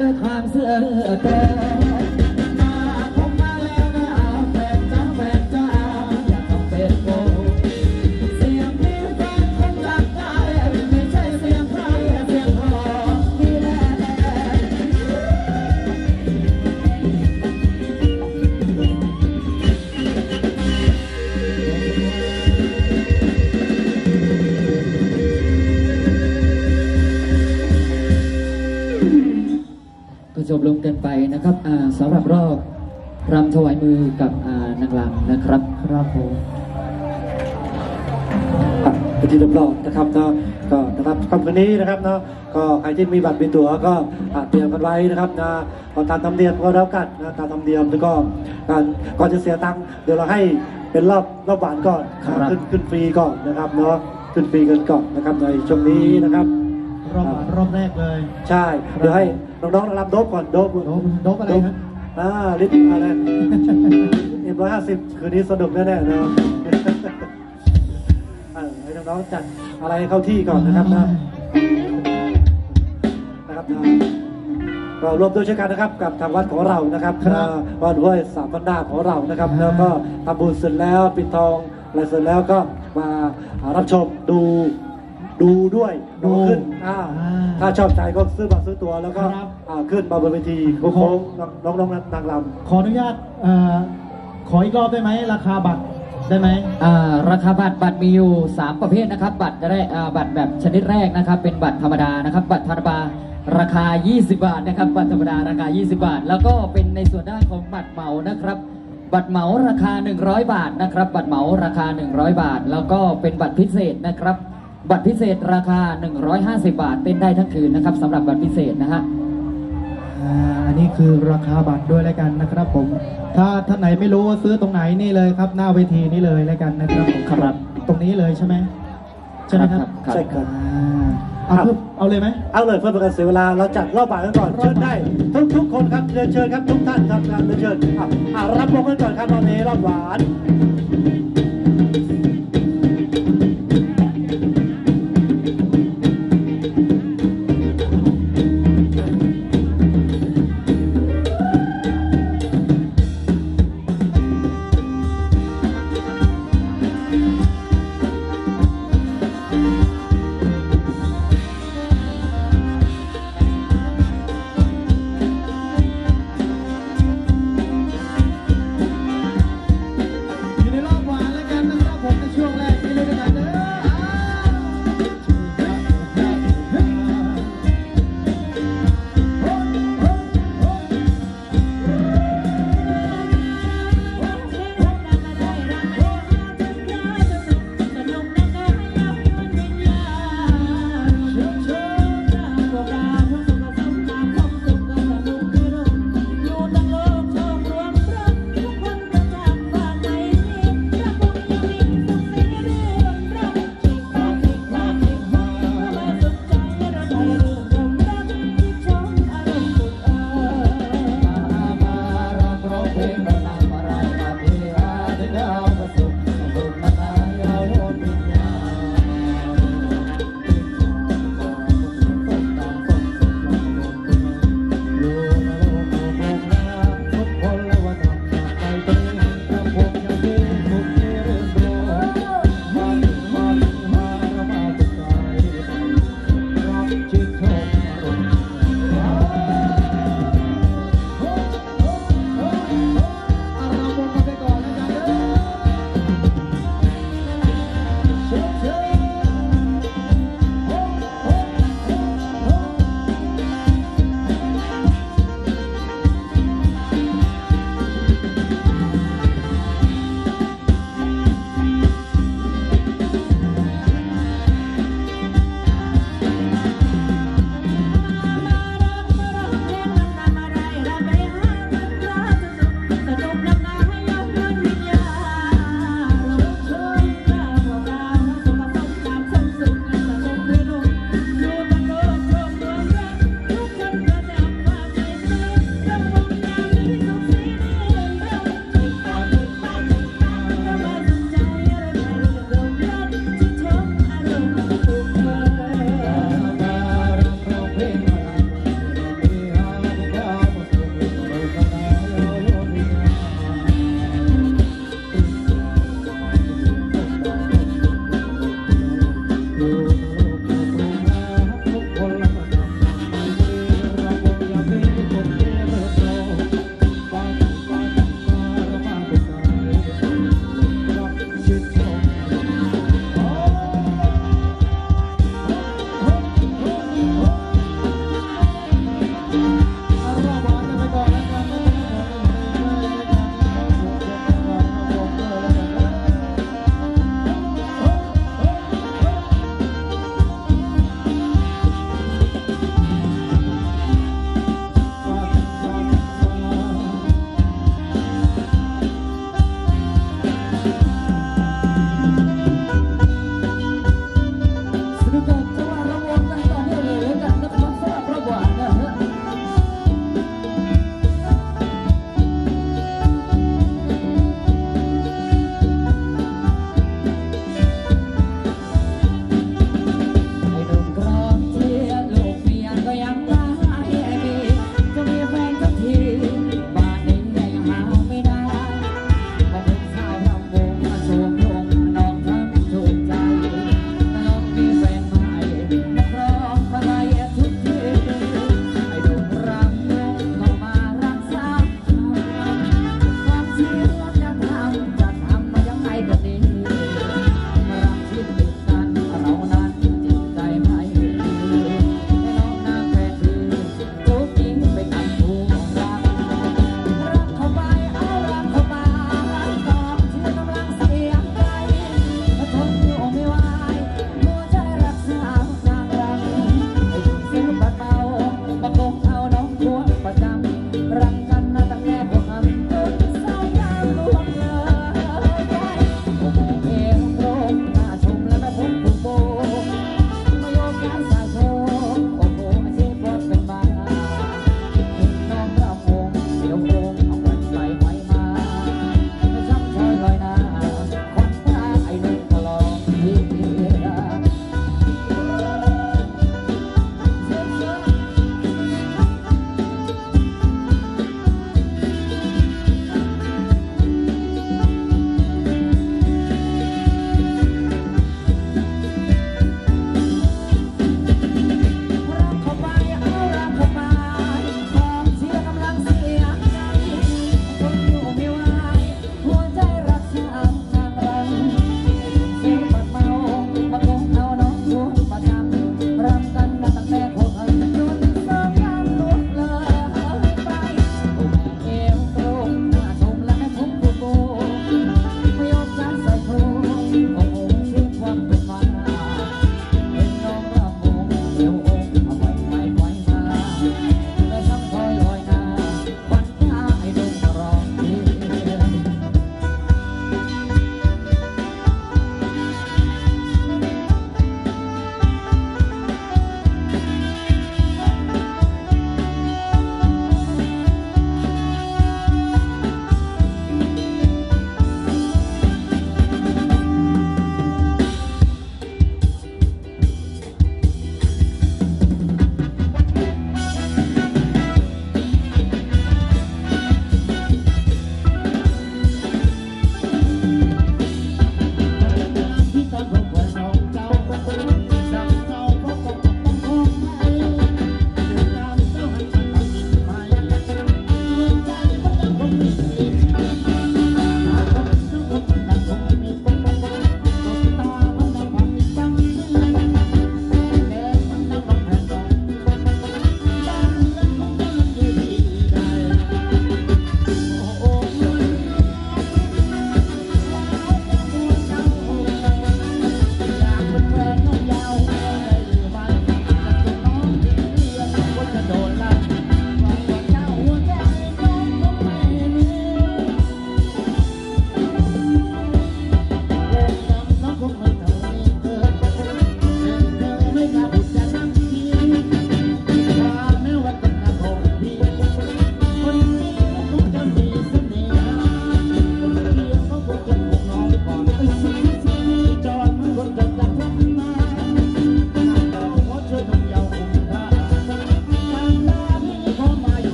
ด้วยความเสื่อเตจบลงกันไปนะครับสำหรับรอบรำถวายมือกับนางรำนะครับครับผมเป็นที่เรียบร้อยนะครับเนาะก็นะครับคำนี้นะครับเนาะก็ใครที่มีบัตรมีตั๋วก็เตรียมกันไว้นะครับนะตามธรรมเนียมก็แล้วกันนะตามธรรมเนียมแล้วก็ก่อนจะเสียตังค์เดี๋ยวเราให้เป็นรอบบัตรก่อนขึ้นฟรีก่อนนะครับเนาะขึ้นฟรีกันก่อนนะครับในช่วงนี้นะครับรอบแรกเลยใช่เดี๋ยวให้น้องๆรับโดบก่อนโดบอะไรครับลิตรอะไร150คืนนี้สนุกแน่ๆเลยให้น้องๆจัดอะไรเข้าที่ก่อนนะครับนะครับก็รวมด้วยเช่นกันนะครับกับทางวัดของเรานะครับวัดห้วยสามพันดาของเรานะครับแล้วก็ทำบุญเสร็จแล้วปิดทองอะไรเสร็จแล้วก็มารับชมดูด้วยดูขึ้นถ้าชอบใจก็ซื้อบัตรซื้อตัวแล้วก็ขึ้นมาบนเวทีโค้งน้องนางรำขออนุญาตขออีกรอบได้ไหมราคาบัตรได้ไหมราคาบัตรมีอยู่3ประเภทนะครับบัตรจะได้บัตรแบบชนิดแรกนะครับเป็นบัตรธรรมดานะครับบัตรธรรมดาราคา20 บาทนะครับบัตรธรรมดาราคา20 บาทแล้วก็เป็นในส่วนด้านของบัตรเหมานะครับบัตรเหมาราคา100 บาทนะครับบัตรเหมาราคา100 บาทแล้วก็เป็นบัตรพิเศษนะครับบัตรพิเศษราคา150 บาทเต้นได้ทั้งคืนนะครับสำหรับบัตรพิเศษนะฮะอันนี้คือราคาบัตรด้วยแล้วกันนะครับผมถ้าไหนไม่รู้ว่าซื้อตรงไหนนี่เลยครับหน้าเวทีนี่เลยแล้วกันนะครับผมครับตรงนี้เลยใช่ไหมใช่ครับใช่ครับเอาเลยไหมเอาเลยเพื่อเป็นการเสียเวลาเราจัดรอบบัตรกันก่อนเชิญได้ทุกคนครับเชิญครับทุกท่านครับเชิญรับรองกันก่อนครับตอนนี้รอบหวาน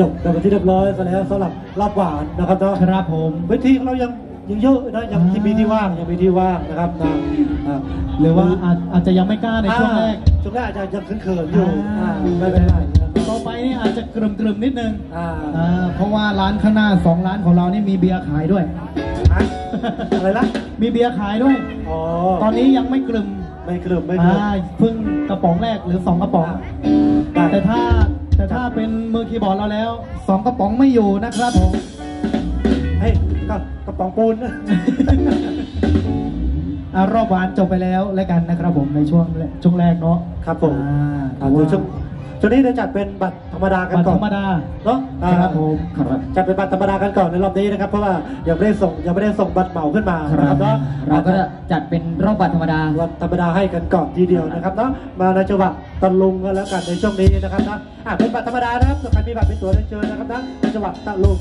จบกันไปที่เรียบร้อยกันแล้วสำหรับลาบหวานนะครับเนาะครับผมเวทีของเรายังเยอะนะยังมีที่ว่างยังมีที่ว่างนะครับนะหรือว่าอาจจะยังไม่กล้าในช่วงแรกอาจจะยังเขินๆอยู่ไม่เป็นไรต่อไปนี่อาจจะกลุ่มๆนิดนึงเพราะว่าร้านข้างหน้า2ร้านของเรานี่มีเบียร์ขายด้วยอะไรล่ะมีเบียร์ขายด้วยตอนนี้ยังไม่กลุ่มเพิ่งกระป๋องแรกหรือ2กระป๋องแต่ถ้าเป็นมือคีย์บอร์ดเราแล้ว2กระป๋องไม่อยู่นะครับผมเฮ้ยกระป๋องปูนรอบหวานจบไปแล้วแล้วกันนะครับผมในช่วงแรกเนาะครับผมช่วงนี้จะจัดเป็นบัตรธรรมดากันก่อนเนาะครับผมจัดเป็นบัตรธรรมดากันก่อนในรอบนี้นะครับเพราะว่ายังไม่ได้ส่งบัตรเหมาขึ้นมาครับเนาะเราก็จัดเป็นรอบบัตรธรรมดาให้กันก่อนทีเดียวนะครับเนาะมาในจังหวะตะลุงกันแล้วกันในช่วงนี้นะครับนะเป็นบัตรธรรมดานะครับใครมีบัตรเป็นตัวเชิญนะครับนะในจังหวะตะลุง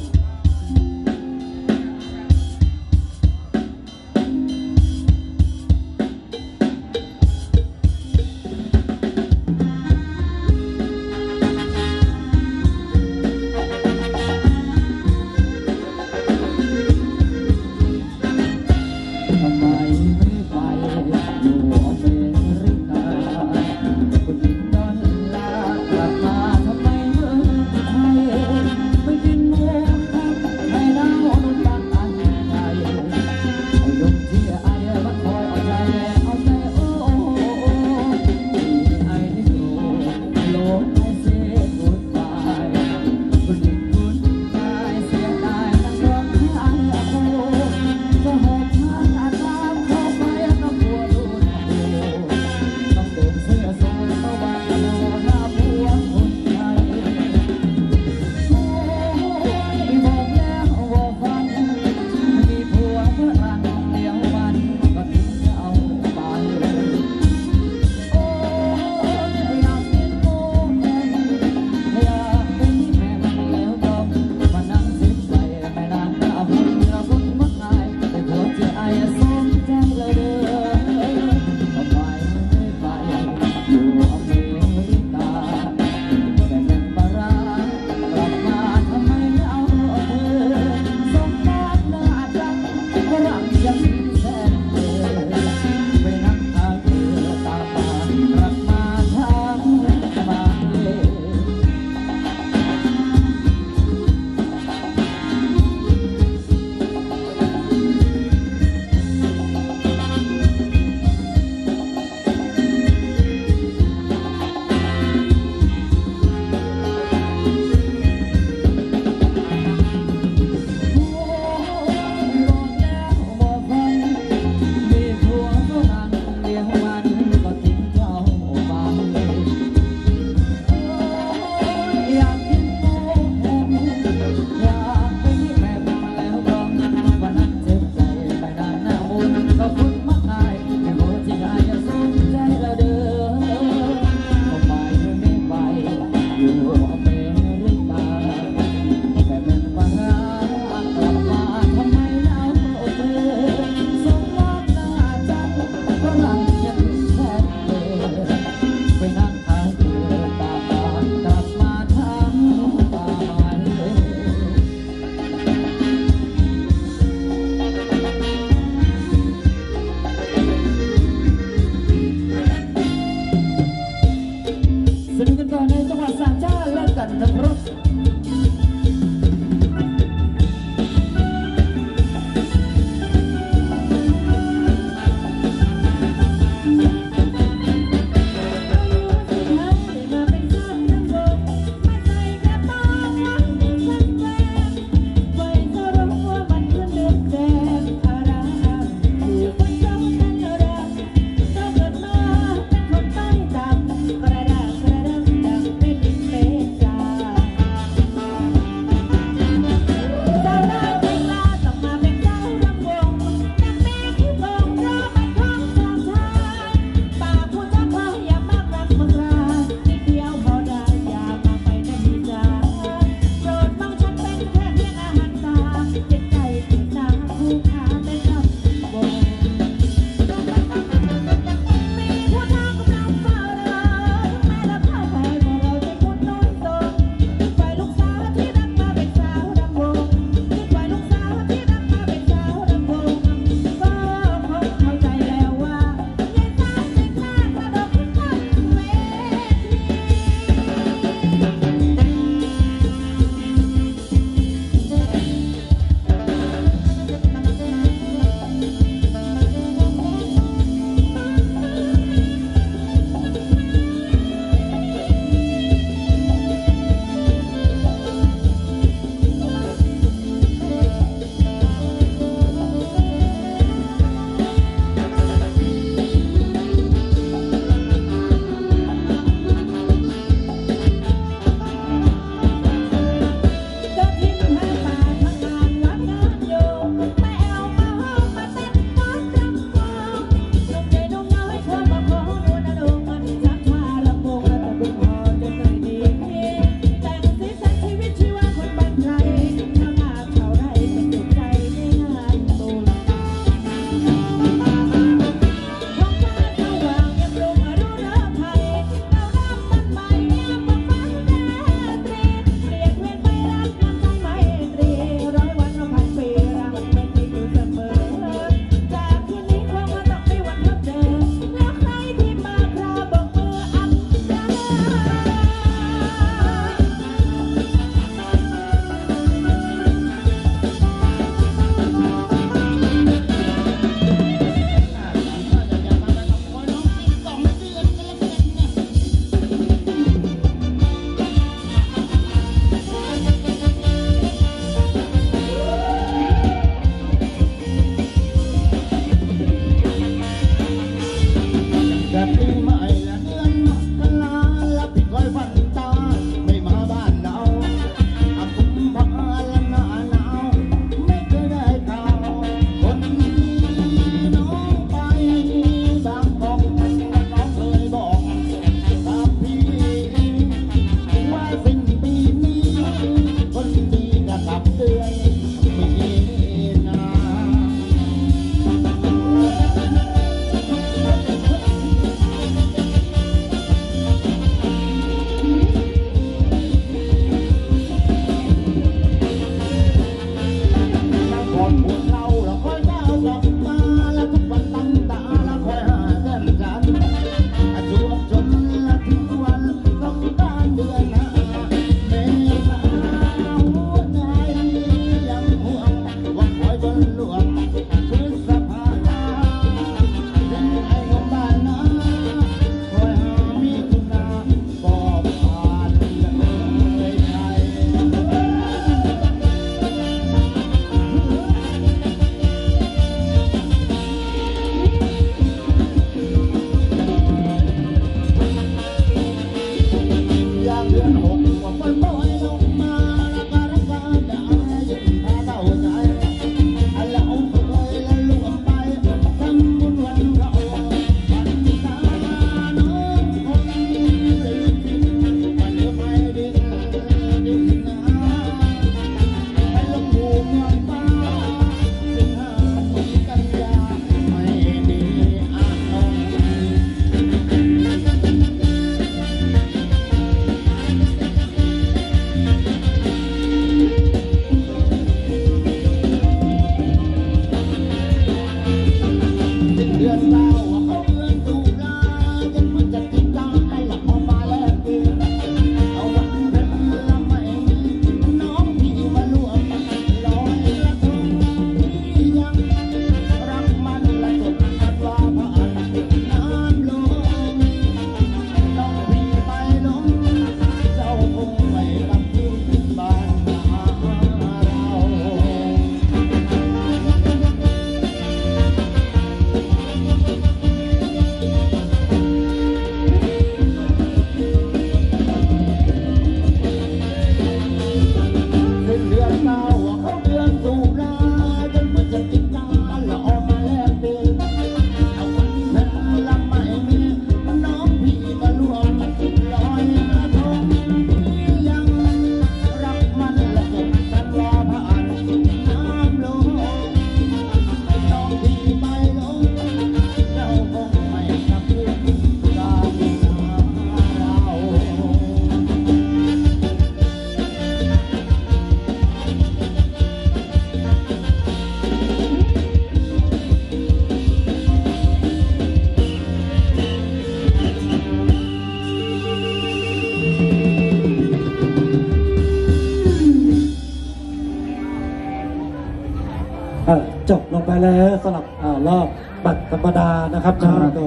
จบลงไปแล้วสำหรับรอบบัตรธรรมดานะครับชาวโต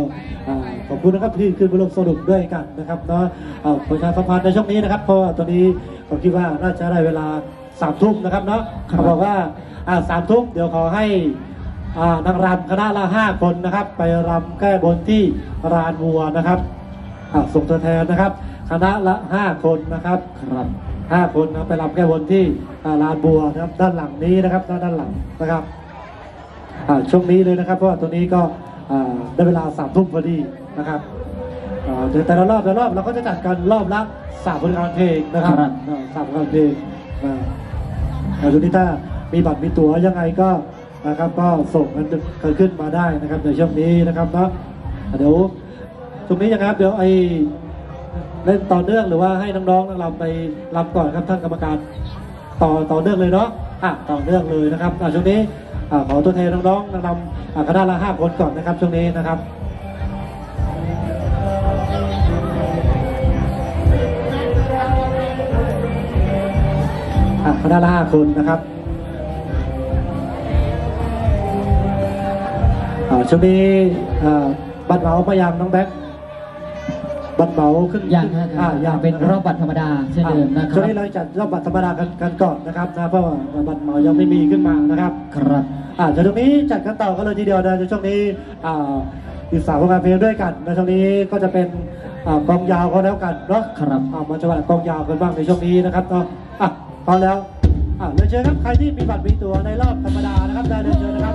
ขอบคุณนะครับที่ขึ้นมาร่วมสนุกด้วยกันนะครับเนาะประชาสัมพันธ์ในช่วงนี้นะครับเพราะตอนนี้ผมคิดว่าน่าจะได้เวลา3 ทุ่มนะครับเนาะเขาบอกว่า3 ทุ่มเดี๋ยวขอให้นักรำคณะละ5 คนนะครับไปรำแก้บนที่ลานวัวนะครับส่งตัวแทนนะครับคณะละ5 คนนะครับ5 คนนะไปรำแก้บนที่ลานบัวนะครับด้านหลังนี้นะครับด้านหลังนะครับช่วงนี้เลยนะครับเพราะว่าตัวนี้ก็ได้เวลา3 ทุ่มพอดีนะครับแต่ละรอบเราก็จะจัดกันรอบละ3 ผลงานเพลงนะครับ3 ผลงานเพลงดูนิต้ามีบัตรมีตั๋วยังไงก็นะครับก็ส่งกันขึ้นมาได้นะครับในช่วงนี้นะครับเนาะเดี๋ยวช่วงนี้นะครับเดี๋ยวไอเล่นต่อเนื่องหรือว่าให้น้องๆเราไปรับก่อนครับท่านกรรมการต่อเนื่องเลยเนาะต่อเนื่องเลยนะครับช่วงนี้ขอตัวแทนน้องๆนำคณะละ5 คนก่อนนะครับช่วงนี้นะครับคณะละ5 คนนะครับช่วงนี้บัตรเหมาไปยังน้องแบ๊กบัตรเหมาขึ้นอย่างอย่างเป็นรอบบัตรธรรมดาเช่นเดิมนะครับช่วงนี้เราจัดรอบบัตรธรรมดากันก่อนนะครับนะเพราะว่าบัตรเหมายังไม่มีขึ้นมานะครับครับเดี๋ยวตรงนี้จัดกันต่อกันเลยทีเดียวนะช่วงนี้อีก3 ผลงานเพลงด้วยกันในช่วงนี้ก็จะเป็นกองยาวก็แล้วกันเนาะครับมาจังหวะกองยาวกันบ้างในช่วงนี้นะครับเนาะพอแล้วเดี๋ยวเชิญครับใครที่มีบัตรมีตั๋วในรอบธรรมดานะครับได้เดินเชิญนะครับ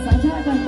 ภาษาชาติ